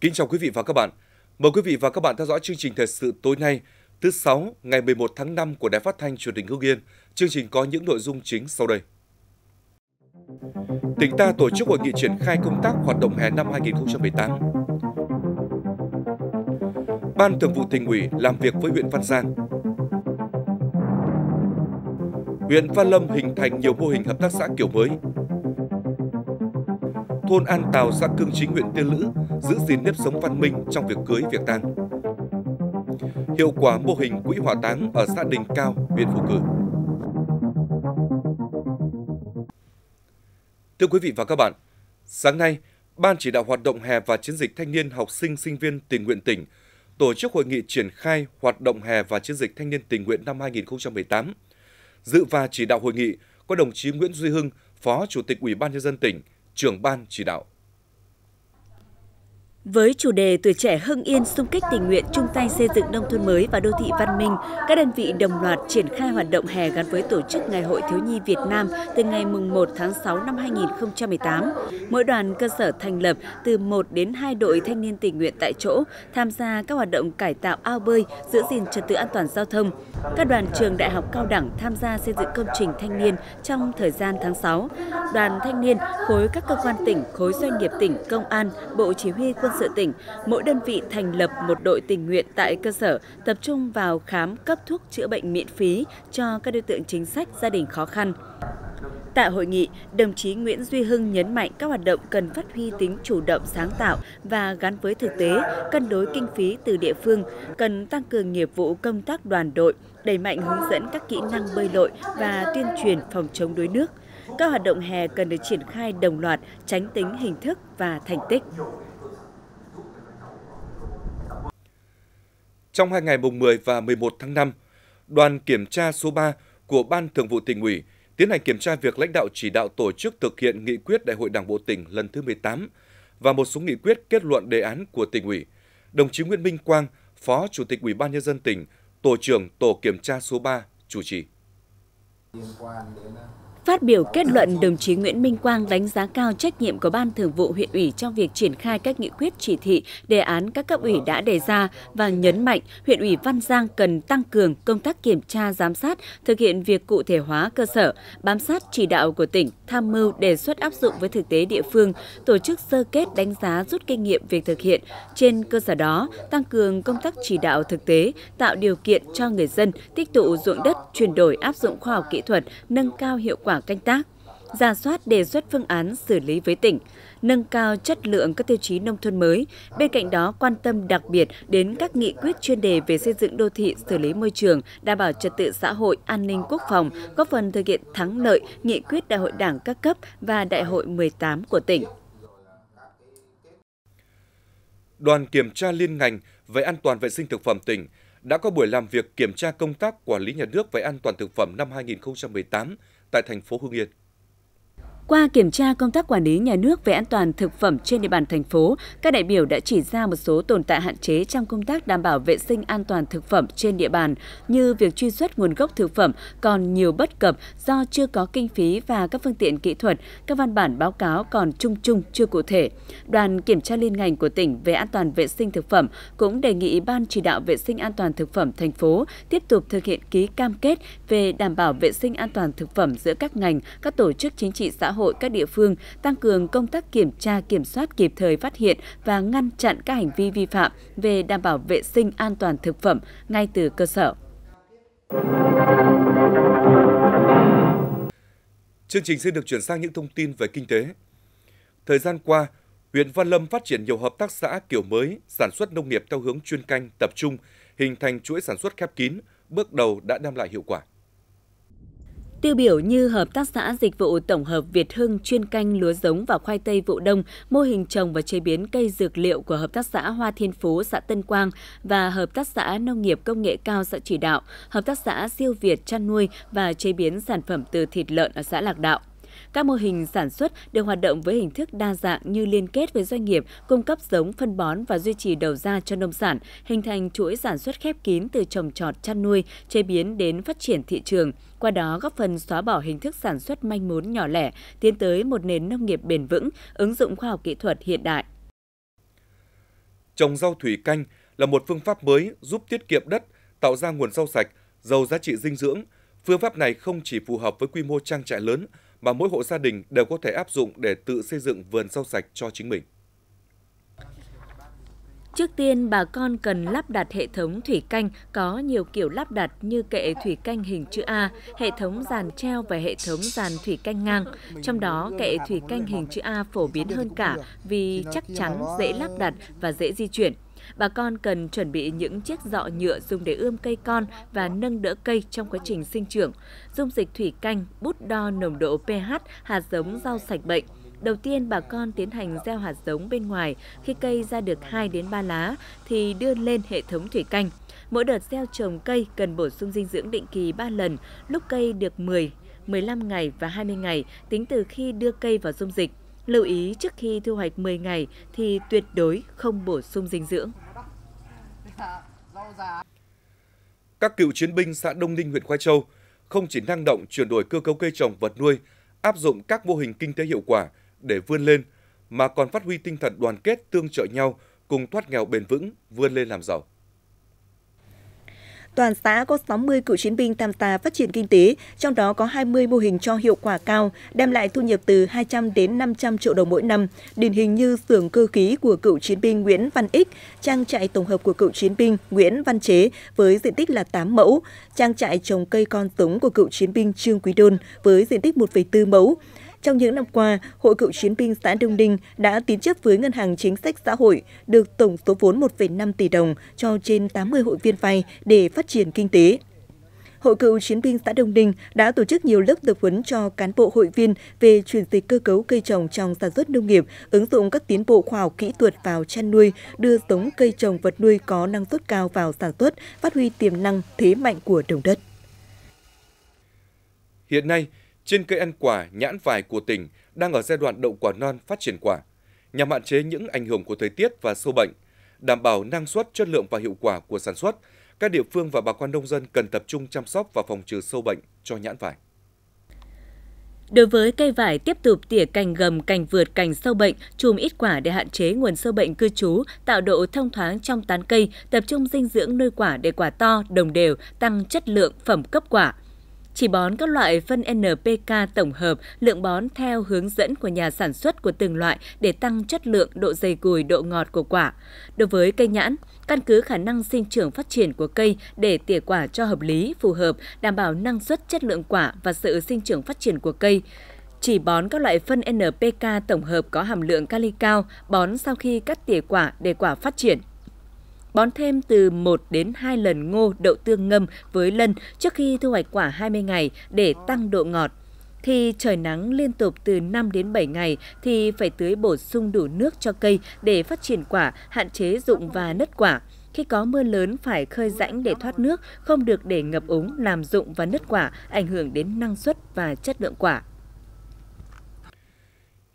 Kính chào quý vị và các bạn. Mời quý vị và các bạn theo dõi chương trình thời sự tối nay, thứ 6 ngày 11 tháng 5 của Đài Phát Thanh truyền hình Hưng Yên. Chương trình có những nội dung chính sau đây. Tỉnh ta tổ chức hội nghị triển khai công tác hoạt động hè năm 2018. Ban Thường vụ Tỉnh ủy làm việc với huyện Văn Giang. Huyện Văn Lâm hình thành nhiều mô hình hợp tác xã kiểu mới. Thôn An Tào, xã Cương Chính, huyện Tiên Lữ giữ gìn nếp sống văn minh trong việc cưới, việc tang. Hiệu quả mô hình quỹ hỏa táng ở xã Đình Cao, huyện Phù Cử. Thưa quý vị và các bạn, sáng nay, Ban chỉ đạo hoạt động hè và chiến dịch thanh niên học sinh sinh viên tình nguyện tỉnh tổ chức hội nghị triển khai hoạt động hè và chiến dịch thanh niên tình nguyện năm 2018. Dự và chỉ đạo hội nghị có đồng chí Nguyễn Duy Hưng, Phó Chủ tịch Ủy ban Nhân dân tỉnh, trưởng ban chỉ đạo. Với chủ đề Tuổi trẻ Hưng Yên xung kích tình nguyện chung tay xây dựng nông thôn mới và đô thị văn minh, các đơn vị đồng loạt triển khai hoạt động hè gắn với tổ chức Ngày hội Thiếu nhi Việt Nam từ ngày 1 tháng 6 năm 2018. Mỗi đoàn cơ sở thành lập từ 1 đến 2 đội thanh niên tình nguyện tại chỗ tham gia các hoạt động cải tạo ao bơi, giữ gìn trật tự an toàn giao thông. Các đoàn trường đại học cao đẳng tham gia xây dựng công trình thanh niên trong thời gian tháng 6. Đoàn thanh niên khối các cơ quan tỉnh, khối doanh nghiệp tỉnh, công an, bộ chỉ huy quân sự tỉnh, mỗi đơn vị thành lập một đội tình nguyện tại cơ sở, tập trung vào khám cấp thuốc chữa bệnh miễn phí cho các đối tượng chính sách, gia đình khó khăn. Tại hội nghị, đồng chí Nguyễn Duy Hưng nhấn mạnh các hoạt động cần phát huy tính chủ động, sáng tạo và gắn với thực tế, cân đối kinh phí từ địa phương, cần tăng cường nghiệp vụ công tác đoàn đội, đẩy mạnh hướng dẫn các kỹ năng bơi lội và tuyên truyền phòng chống đuối nước. Các hoạt động hè cần được triển khai đồng loạt, tránh tính hình thức và thành tích. Trong hai ngày mùng 10 và 11 tháng 5, đoàn kiểm tra số 3 của Ban Thường vụ Tỉnh ủy tiến hành kiểm tra việc lãnh đạo chỉ đạo tổ chức thực hiện nghị quyết Đại hội Đảng bộ tỉnh lần thứ 18 và một số nghị quyết kết luận đề án của Tỉnh ủy. Đồng chí Nguyễn Minh Quang, Phó Chủ tịch Ủy ban Nhân dân tỉnh, Tổ trưởng Tổ kiểm tra số 3 chủ trì. Phát biểu kết luận, đồng chí Nguyễn Minh Quang đánh giá cao trách nhiệm của Ban Thường vụ huyện ủy trong việc triển khai các nghị quyết, chỉ thị, đề án các cấp ủy đã đề ra và nhấn mạnh huyện ủy Văn Giang cần tăng cường công tác kiểm tra, giám sát, thực hiện việc cụ thể hóa cơ sở, bám sát chỉ đạo của tỉnh, tham mưu đề xuất áp dụng với thực tế địa phương, tổ chức sơ kết đánh giá rút kinh nghiệm việc thực hiện. Trên cơ sở đó, tăng cường công tác chỉ đạo thực tế, tạo điều kiện cho người dân tích tụ ruộng đất, chuyển đổi áp dụng khoa học kỹ thuật, nâng cao hiệu quả canh tác, rà soát đề xuất phương án xử lý với tỉnh, nâng cao chất lượng các tiêu chí nông thôn mới. Bên cạnh đó, quan tâm đặc biệt đến các nghị quyết chuyên đề về xây dựng đô thị, xử lý môi trường, đảm bảo trật tự xã hội, an ninh quốc phòng, góp phần thực hiện thắng lợi nghị quyết Đại hội Đảng các cấp và Đại hội 18 của tỉnh. Đoàn kiểm tra liên ngành về an toàn vệ sinh thực phẩm tỉnh đã có buổi làm việc kiểm tra công tác quản lý nhà nước về an toàn thực phẩm năm 2018 tại thành phố Hưng Yên. Qua kiểm tra công tác quản lý nhà nước về an toàn thực phẩm trên địa bàn thành phố, các đại biểu đã chỉ ra một số tồn tại, hạn chế trong công tác đảm bảo vệ sinh an toàn thực phẩm trên địa bàn, như việc truy xuất nguồn gốc thực phẩm còn nhiều bất cập do chưa có kinh phí và các phương tiện kỹ thuật, các văn bản báo cáo còn chung chưa cụ thể. Đoàn kiểm tra liên ngành của tỉnh về an toàn vệ sinh thực phẩm cũng đề nghị Ban chỉ đạo vệ sinh an toàn thực phẩm thành phố tiếp tục thực hiện ký cam kết về đảm bảo vệ sinh an toàn thực phẩm giữa các ngành, các tổ chức chính trị xã hội, các địa phương, tăng cường công tác kiểm tra, kiểm soát, kịp thời phát hiện và ngăn chặn các hành vi vi phạm về đảm bảo vệ sinh an toàn thực phẩm ngay từ cơ sở. Chương trình sẽ được chuyển sang những thông tin về kinh tế. Thời gian qua, huyện Văn Lâm phát triển nhiều hợp tác xã kiểu mới, sản xuất nông nghiệp theo hướng chuyên canh, tập trung, hình thành chuỗi sản xuất khép kín, bước đầu đã đem lại hiệu quả. Tiêu biểu như Hợp tác xã Dịch vụ Tổng hợp Việt Hưng chuyên canh lúa giống và khoai tây vụ đông, mô hình trồng và chế biến cây dược liệu của Hợp tác xã Hoa Thiên Phú, xã Tân Quang và Hợp tác xã Nông nghiệp Công nghệ Cao, xã Chỉ Đạo, Hợp tác xã Siêu Việt chăn nuôi và chế biến sản phẩm từ thịt lợn ở xã Lạc Đạo. Các mô hình sản xuất được hoạt động với hình thức đa dạng như liên kết với doanh nghiệp, cung cấp giống, phân bón và duy trì đầu ra cho nông sản, hình thành chuỗi sản xuất khép kín từ trồng trọt, chăn nuôi, chế biến đến phát triển thị trường. Qua đó góp phần xóa bỏ hình thức sản xuất manh mún, nhỏ lẻ, tiến tới một nền nông nghiệp bền vững, ứng dụng khoa học kỹ thuật hiện đại. Trồng rau thủy canh là một phương pháp mới giúp tiết kiệm đất, tạo ra nguồn rau sạch, giàu giá trị dinh dưỡng. Phương pháp này không chỉ phù hợp với quy mô trang trại lớn, mà mỗi hộ gia đình đều có thể áp dụng để tự xây dựng vườn rau sạch cho chính mình. Trước tiên, bà con cần lắp đặt hệ thống thủy canh có nhiều kiểu lắp đặt như kệ thủy canh hình chữ A, hệ thống giàn treo và hệ thống giàn thủy canh ngang. Trong đó, kệ thủy canh hình chữ A phổ biến hơn cả vì chắc chắn, dễ lắp đặt và dễ di chuyển. Bà con cần chuẩn bị những chiếc giọ nhựa dùng để ươm cây con và nâng đỡ cây trong quá trình sinh trưởng, dung dịch thủy canh, bút đo nồng độ pH, hạt giống rau sạch bệnh. Đầu tiên, bà con tiến hành gieo hạt giống bên ngoài. Khi cây ra được 2 đến 3 lá thì đưa lên hệ thống thủy canh. Mỗi đợt gieo trồng cây cần bổ sung dinh dưỡng định kỳ 3 lần, lúc cây được 10, 15 ngày và 20 ngày tính từ khi đưa cây vào dung dịch. Lưu ý trước khi thu hoạch 10 ngày thì tuyệt đối không bổ sung dinh dưỡng. Các cựu chiến binh xã Đông Ninh, huyện Khoai Châu không chỉ năng động chuyển đổi cơ cấu cây trồng vật nuôi, áp dụng các mô hình kinh tế hiệu quả để vươn lên, mà còn phát huy tinh thần đoàn kết tương trợ nhau cùng thoát nghèo bền vững, vươn lên làm giàu. Toàn xã có 60 cựu chiến binh tham gia phát triển kinh tế, trong đó có 20 mô hình cho hiệu quả cao, đem lại thu nhập từ 200 đến 500 triệu đồng mỗi năm. Điển hình như xưởng cơ khí của cựu chiến binh Nguyễn Văn Ích, trang trại tổng hợp của cựu chiến binh Nguyễn Văn Chế với diện tích là 8 mẫu, trang trại trồng cây con giống của cựu chiến binh Trương Quý Đôn với diện tích 1,4 mẫu. Trong những năm qua, Hội Cựu Chiến binh xã Đông Ninh đã tín chấp với Ngân hàng Chính sách Xã hội được tổng số vốn 1,5 tỷ đồng cho trên 80 hội viên vay để phát triển kinh tế. Hội Cựu Chiến binh xã Đông Ninh đã tổ chức nhiều lớp tập huấn cho cán bộ hội viên về chuyển dịch cơ cấu cây trồng trong sản xuất nông nghiệp, ứng dụng các tiến bộ khoa học kỹ thuật vào chăn nuôi, đưa giống cây trồng vật nuôi có năng suất cao vào sản xuất, phát huy tiềm năng, thế mạnh của đồng đất. Hiện nay, trên cây ăn quả, nhãn vải của tỉnh đang ở giai đoạn đậu quả non phát triển quả, nhằm hạn chế những ảnh hưởng của thời tiết và sâu bệnh, đảm bảo năng suất, chất lượng và hiệu quả của sản xuất. Các địa phương và bà con nông dân cần tập trung chăm sóc và phòng trừ sâu bệnh cho nhãn vải. Đối với cây vải, tiếp tục tỉa cành gầm, cành vượt, cành sâu bệnh, chùm ít quả để hạn chế nguồn sâu bệnh cư trú, tạo độ thông thoáng trong tán cây, tập trung dinh dưỡng nuôi quả để quả to, đồng đều, tăng chất lượng, phẩm cấp quả. Chỉ bón các loại phân NPK tổng hợp, lượng bón theo hướng dẫn của nhà sản xuất của từng loại để tăng chất lượng, độ dày cùi, độ ngọt của quả. Đối với cây nhãn, căn cứ khả năng sinh trưởng phát triển của cây để tỉa quả cho hợp lý, phù hợp, đảm bảo năng suất, chất lượng quả và sự sinh trưởng phát triển của cây. Chỉ bón các loại phân NPK tổng hợp có hàm lượng kali cao, bón sau khi cắt tỉa quả để quả phát triển. Bón thêm từ 1 đến 2 lần ngô, đậu tương ngâm với lân trước khi thu hoạch quả 20 ngày để tăng độ ngọt. Khi trời nắng liên tục từ 5 đến 7 ngày thì phải tưới bổ sung đủ nước cho cây để phát triển quả, hạn chế rụng và nứt quả. Khi có mưa lớn phải khơi rãnh để thoát nước, không được để ngập úng làm rụng và nứt quả, ảnh hưởng đến năng suất và chất lượng quả.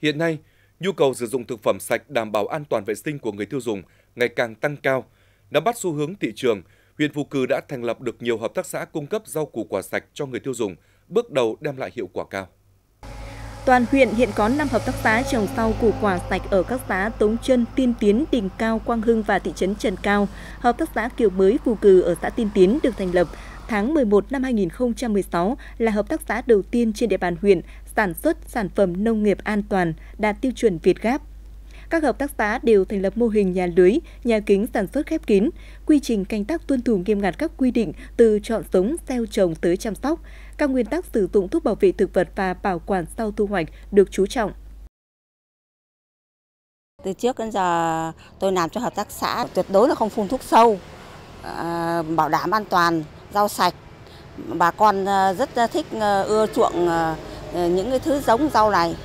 Hiện nay, nhu cầu sử dụng thực phẩm sạch đảm bảo an toàn vệ sinh của người tiêu dùng ngày càng tăng cao. Nắm bắt xu hướng thị trường, huyện Phù Cử đã thành lập được nhiều hợp tác xã cung cấp rau củ quả sạch cho người tiêu dùng, bước đầu đem lại hiệu quả cao. Toàn huyện hiện có 5 hợp tác xã trồng rau củ quả sạch ở các xã Tống Trân, Tiên Tiến, Đình Cao, Quang Hưng và thị trấn Trần Cao. Hợp tác xã kiểu mới Phù Cử ở xã Tiên Tiến được thành lập tháng 11 năm 2016, là hợp tác xã đầu tiên trên địa bàn huyện sản xuất sản phẩm nông nghiệp an toàn, đạt tiêu chuẩn Việt Gáp. Các hợp tác xã đều thành lập mô hình nhà lưới, nhà kính sản xuất khép kín. Quy trình canh tác tuân thủ nghiêm ngặt các quy định từ chọn giống, gieo trồng tới chăm sóc. Các nguyên tắc sử dụng thuốc bảo vệ thực vật và bảo quản sau thu hoạch được chú trọng. Từ trước đến giờ tôi làm cho hợp tác xã tuyệt đối là không phun thuốc sâu, bảo đảm an toàn, rau sạch. Bà con rất thích, ưa chuộng những cái thứ giống rau này.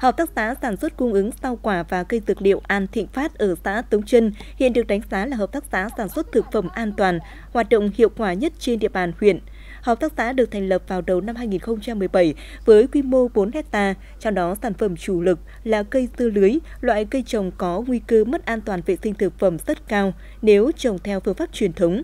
Hợp tác xã sản xuất cung ứng rau quả và cây dược liệu An Thịnh Phát ở xã Tống Trân hiện được đánh giá là hợp tác xã sản xuất thực phẩm an toàn, hoạt động hiệu quả nhất trên địa bàn huyện. Hợp tác xã được thành lập vào đầu năm 2017 với quy mô 4 hectare, trong đó sản phẩm chủ lực là cây dưa lưới, loại cây trồng có nguy cơ mất an toàn vệ sinh thực phẩm rất cao nếu trồng theo phương pháp truyền thống.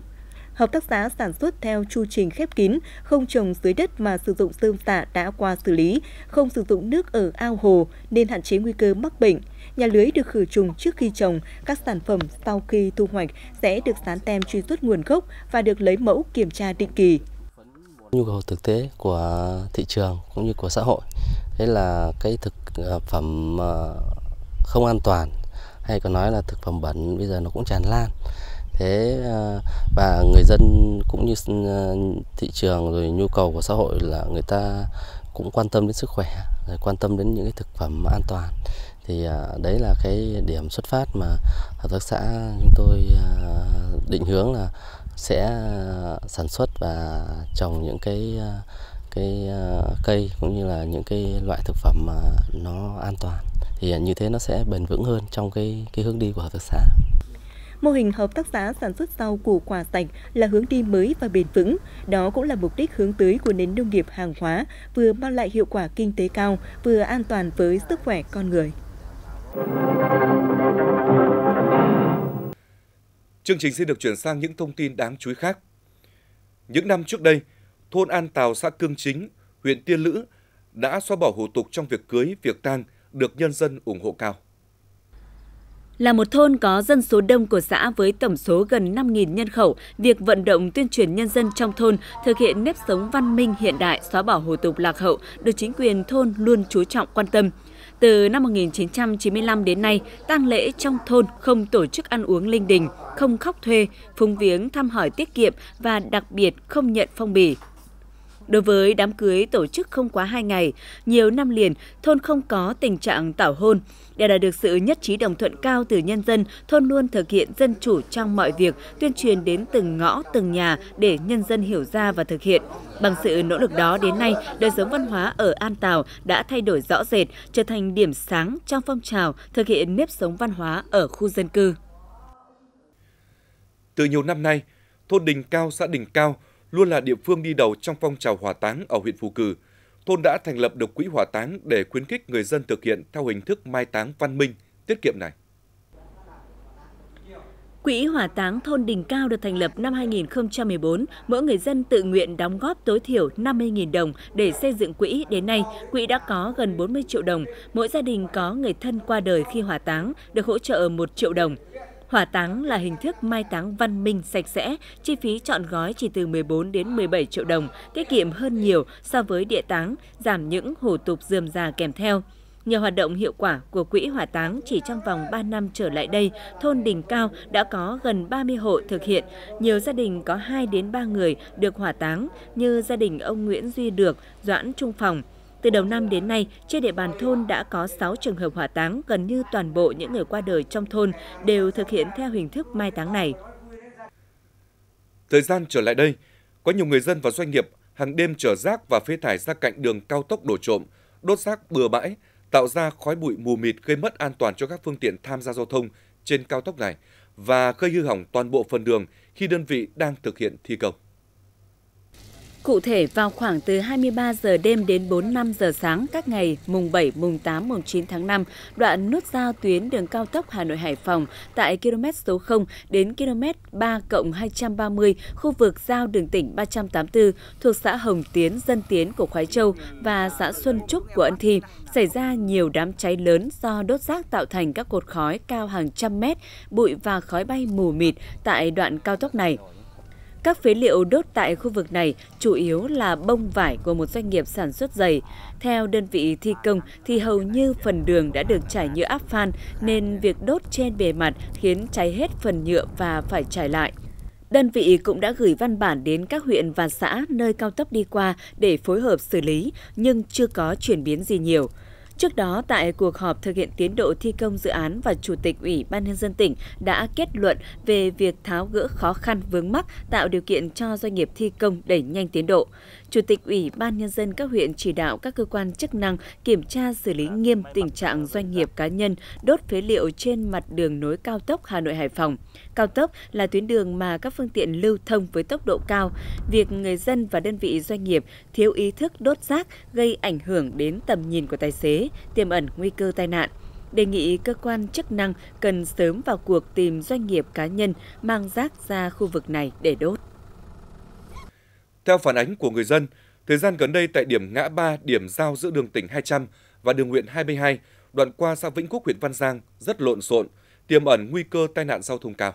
Hợp tác xã sản xuất theo chu trình khép kín, không trồng dưới đất mà sử dụng rơm rạ đã qua xử lý, không sử dụng nước ở ao hồ nên hạn chế nguy cơ mắc bệnh. Nhà lưới được khử trùng trước khi trồng, các sản phẩm sau khi thu hoạch sẽ được dán tem truy xuất nguồn gốc và được lấy mẫu kiểm tra định kỳ. Nhu cầu thực tế của thị trường cũng như của xã hội, đấy là cái thực phẩm không an toàn hay còn nói là thực phẩm bẩn bây giờ nó cũng tràn lan. Thế và người dân cũng như thị trường rồi nhu cầu của xã hội là người ta cũng quan tâm đến sức khỏe, rồi quan tâm đến những cái thực phẩm an toàn. Thì đấy là cái điểm xuất phát mà hợp tác xã chúng tôi định hướng là sẽ sản xuất và trồng những cái cây cũng như là những cái loại thực phẩm mà nó an toàn. Thì như thế nó sẽ bền vững hơn trong cái hướng đi của hợp tác xã. Mô hình hợp tác xã sản xuất rau củ quả sạch là hướng đi mới và bền vững. Đó cũng là mục đích hướng tới của nền nông nghiệp hàng hóa, vừa mang lại hiệu quả kinh tế cao, vừa an toàn với sức khỏe con người. Chương trình xin được chuyển sang những thông tin đáng chú ý khác. Những năm trước đây, thôn An Tào, xã Cương Chính, huyện Tiên Lữ đã xóa bỏ hủ tục trong việc cưới, việc tang, được nhân dân ủng hộ cao. Là một thôn có dân số đông của xã với tổng số gần 5.000 nhân khẩu, việc vận động tuyên truyền nhân dân trong thôn thực hiện nếp sống văn minh hiện đại, xóa bỏ hủ tục lạc hậu được chính quyền thôn luôn chú trọng quan tâm. Từ năm 1995 đến nay, tang lễ trong thôn không tổ chức ăn uống linh đình, không khóc thuê, phúng viếng thăm hỏi tiết kiệm và đặc biệt không nhận phong bì. Đối với đám cưới tổ chức không quá 2 ngày, nhiều năm liền, thôn không có tình trạng tảo hôn. Để đạt được sự nhất trí đồng thuận cao từ nhân dân, thôn luôn thực hiện dân chủ trong mọi việc, tuyên truyền đến từng ngõ, từng nhà để nhân dân hiểu ra và thực hiện. Bằng sự nỗ lực đó đến nay, đời sống văn hóa ở An Tào đã thay đổi rõ rệt, trở thành điểm sáng trong phong trào thực hiện nếp sống văn hóa ở khu dân cư. Từ nhiều năm nay, thôn Đình Cao, xã Đình Cao luôn là địa phương đi đầu trong phong trào hỏa táng ở huyện Phù Cử. Thôn đã thành lập được quỹ hỏa táng để khuyến khích người dân thực hiện theo hình thức mai táng văn minh, tiết kiệm này. Quỹ hỏa táng thôn Đình Cao được thành lập năm 2014, mỗi người dân tự nguyện đóng góp tối thiểu 50.000 đồng để xây dựng quỹ. Đến nay, quỹ đã có gần 40 triệu đồng, mỗi gia đình có người thân qua đời khi hỏa táng được hỗ trợ 1 triệu đồng. Hỏa táng là hình thức mai táng văn minh, sạch sẽ, chi phí chọn gói chỉ từ 14 đến 17 triệu đồng, tiết kiệm hơn nhiều so với địa táng, giảm những hủ tục rườm rà kèm theo. Nhờ hoạt động hiệu quả của quỹ hỏa táng, chỉ trong vòng 3 năm trở lại đây, thôn Đình Cao đã có gần 30 hộ thực hiện. Nhiều gia đình có 2 đến 3 người được hỏa táng như gia đình ông Nguyễn Duy Được, Doãn Trung Phòng. Từ đầu năm đến nay, trên địa bàn thôn đã có 6 trường hợp hỏa táng, gần như toàn bộ những người qua đời trong thôn đều thực hiện theo hình thức mai táng này. Thời gian trở lại đây, có nhiều người dân và doanh nghiệp hàng đêm chở rác và phế thải ra cạnh đường cao tốc đổ trộm, đốt rác bừa bãi, tạo ra khói bụi mù mịt gây mất an toàn cho các phương tiện tham gia giao thông trên cao tốc này và gây hư hỏng toàn bộ phần đường khi đơn vị đang thực hiện thi công. Cụ thể, vào khoảng từ 23 giờ đêm đến 4-5 giờ sáng các ngày mùng 7, mùng 8, mùng 9 tháng 5, đoạn nút giao tuyến đường cao tốc Hà Nội - Hải Phòng tại km số 0 đến km 3+230 khu vực giao đường tỉnh 384 thuộc xã Hồng Tiến, Dân Tiến của Khoái Châu và xã Xuân Trúc của Ân Thi xảy ra nhiều đám cháy lớn do đốt rác tạo thành các cột khói cao hàng trăm mét, bụi và khói bay mù mịt tại đoạn cao tốc này. Các phế liệu đốt tại khu vực này chủ yếu là bông vải của một doanh nghiệp sản xuất giày. Theo đơn vị thi công thì hầu như phần đường đã được trải nhựa áp phan nên việc đốt trên bề mặt khiến cháy hết phần nhựa và phải trải lại. Đơn vị cũng đã gửi văn bản đến các huyện và xã nơi cao tốc đi qua để phối hợp xử lý nhưng chưa có chuyển biến gì nhiều. Trước đó, tại cuộc họp thực hiện tiến độ thi công dự án và Chủ tịch Ủy ban Nhân dân tỉnh đã kết luận về việc tháo gỡ khó khăn vướng mắc, tạo điều kiện cho doanh nghiệp thi công đẩy nhanh tiến độ. Chủ tịch Ủy ban Nhân dân các huyện chỉ đạo các cơ quan chức năng kiểm tra xử lý nghiêm tình trạng doanh nghiệp cá nhân đốt phế liệu trên mặt đường nối cao tốc Hà Nội - Hải Phòng. Cao tốc là tuyến đường mà các phương tiện lưu thông với tốc độ cao. Việc người dân và đơn vị doanh nghiệp thiếu ý thức đốt rác gây ảnh hưởng đến tầm nhìn của tài xế, tiềm ẩn nguy cơ tai nạn. Đề nghị cơ quan chức năng cần sớm vào cuộc tìm doanh nghiệp cá nhân mang rác ra khu vực này để đốt. Theo phản ánh của người dân, thời gian gần đây tại điểm ngã ba điểm giao giữa đường tỉnh 200 và đường huyện 22, đoạn qua xã Vĩnh Phúc, huyện Văn Giang rất lộn xộn, tiềm ẩn nguy cơ tai nạn giao thông cao.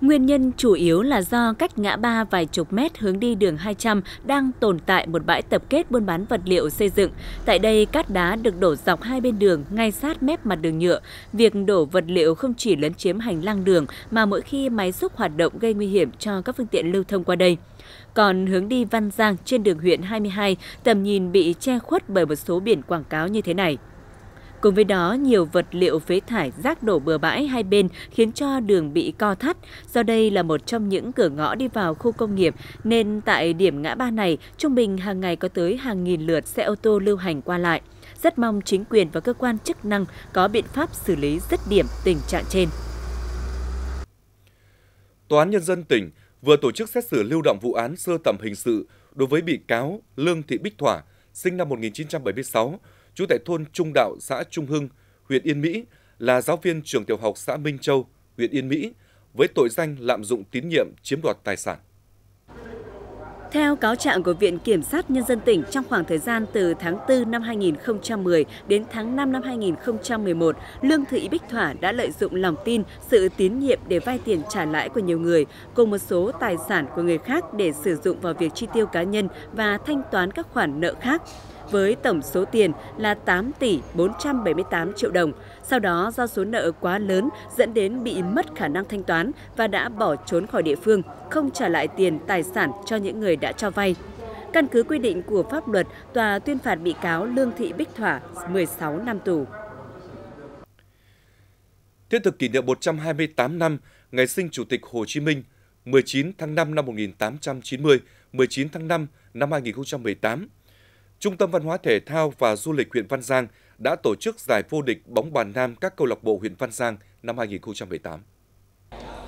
Nguyên nhân chủ yếu là do cách ngã ba vài chục mét hướng đi đường 200 đang tồn tại một bãi tập kết buôn bán vật liệu xây dựng. Tại đây, cát đá được đổ dọc hai bên đường ngay sát mép mặt đường nhựa. Việc đổ vật liệu không chỉ lấn chiếm hành lang đường mà mỗi khi máy xúc hoạt động gây nguy hiểm cho các phương tiện lưu thông qua đây. Còn hướng đi Văn Giang trên đường huyện 22, tầm nhìn bị che khuất bởi một số biển quảng cáo như thế này. Cùng với đó, nhiều vật liệu phế thải rác đổ bừa bãi hai bên khiến cho đường bị co thắt. Do đây là một trong những cửa ngõ đi vào khu công nghiệp, nên tại điểm ngã ba này, trung bình hàng ngày có tới hàng nghìn lượt xe ô tô lưu hành qua lại. Rất mong chính quyền và cơ quan chức năng có biện pháp xử lý dứt điểm tình trạng trên. Tòa án Nhân dân tỉnh vừa tổ chức xét xử lưu động vụ án sơ thẩm hình sự đối với bị cáo Lương Thị Bích Thỏa, sinh năm 1976, trú tại thôn Trung Đạo, xã Trung Hưng, huyện Yên Mỹ, là giáo viên trường tiểu học xã Minh Châu, huyện Yên Mỹ, với tội danh lạm dụng tín nhiệm chiếm đoạt tài sản. Theo cáo trạng của Viện Kiểm sát Nhân dân tỉnh, trong khoảng thời gian từ tháng 4 năm 2010 đến tháng 5 năm 2011, Lương Thị Bích Thỏa đã lợi dụng lòng tin, sự tín nhiệm để vay tiền trả lãi của nhiều người, cùng một số tài sản của người khác để sử dụng vào việc chi tiêu cá nhân và thanh toán các khoản nợ khác, với tổng số tiền là 8 tỷ 478 triệu đồng. Sau đó, do số nợ quá lớn dẫn đến bị mất khả năng thanh toán và đã bỏ trốn khỏi địa phương, không trả lại tiền tài sản cho những người đã cho vay. Căn cứ quy định của pháp luật, tòa tuyên phạt bị cáo Lương Thị Bích Thỏa 16 năm tù. Thiết thực kỷ niệm 128 năm ngày sinh Chủ tịch Hồ Chí Minh, 19 tháng 5 năm 1890, 19 tháng 5 năm 2018, Trung tâm Văn hóa Thể thao và Du lịch huyện Văn Giang đã tổ chức giải vô địch bóng bàn nam các câu lạc bộ huyện Văn Giang năm 2018.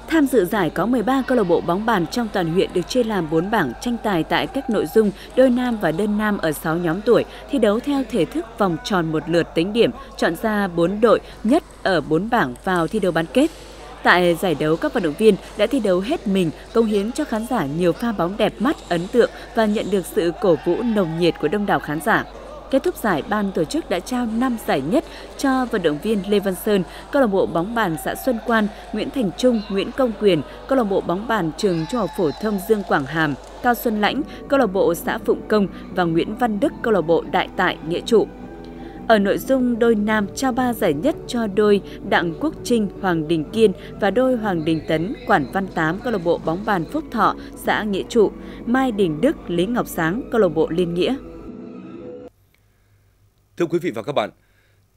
Tham dự giải có 13 câu lạc bộ bóng bàn trong toàn huyện được chia làm 4 bảng tranh tài tại các nội dung đôi nam và đơn nam ở 6 nhóm tuổi, thi đấu theo thể thức vòng tròn một lượt tính điểm, chọn ra 4 đội nhất ở 4 bảng vào thi đấu bán kết. Tại giải đấu, các vận động viên đã thi đấu hết mình, cống hiến cho khán giả nhiều pha bóng đẹp mắt, ấn tượng và nhận được sự cổ vũ nồng nhiệt của đông đảo khán giả. Kết thúc giải, ban tổ chức đã trao 5 giải nhất cho vận động viên Lê Văn Sơn, câu lạc bộ bóng bàn xã Xuân Quan, Nguyễn Thành Trung, Nguyễn Công Quyền, câu lạc bộ bóng bàn trường Trung học phổ thông Dương Quảng Hàm, Cao Xuân Lãnh, câu lạc bộ xã Phụng Công và Nguyễn Văn Đức, câu lạc bộ Đại Tại Nghĩa Trụ. Ở nội dung đôi nam, trao 3 giải nhất cho đôi Đặng Quốc Trịnh, Hoàng Đình Kiên và đôi Hoàng Đình Tấn, Quản Văn Tám, câu lạc bộ bóng bàn Phúc Thọ, xã Nghĩa Trụ, Mai Đình Đức, Lý Ngọc Sáng, câu lạc bộ Liên Nghĩa. Thưa quý vị và các bạn,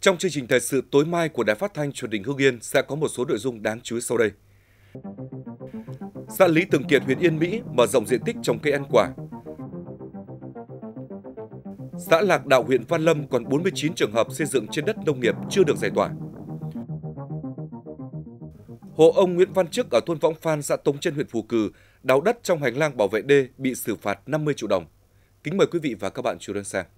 trong chương trình thời sự tối mai của Đài Phát thanh Truyền hình Hưng Yên sẽ có một số nội dung đáng chú ý sau đây. Xã Lý Thường Kiệt, huyện Yên Mỹ mở rộng diện tích trồng cây ăn quả. Xã Lạc Đạo, huyện Văn Lâm còn 49 trường hợp xây dựng trên đất nông nghiệp chưa được giải tỏa. Hộ ông Nguyễn Văn Trước ở thôn Võng Phan, xã Tống Trên, huyện Phù Cử đào đất trong hành lang bảo vệ đê bị xử phạt 50 triệu đồng. Kính mời quý vị và các bạn chú ý đón xem.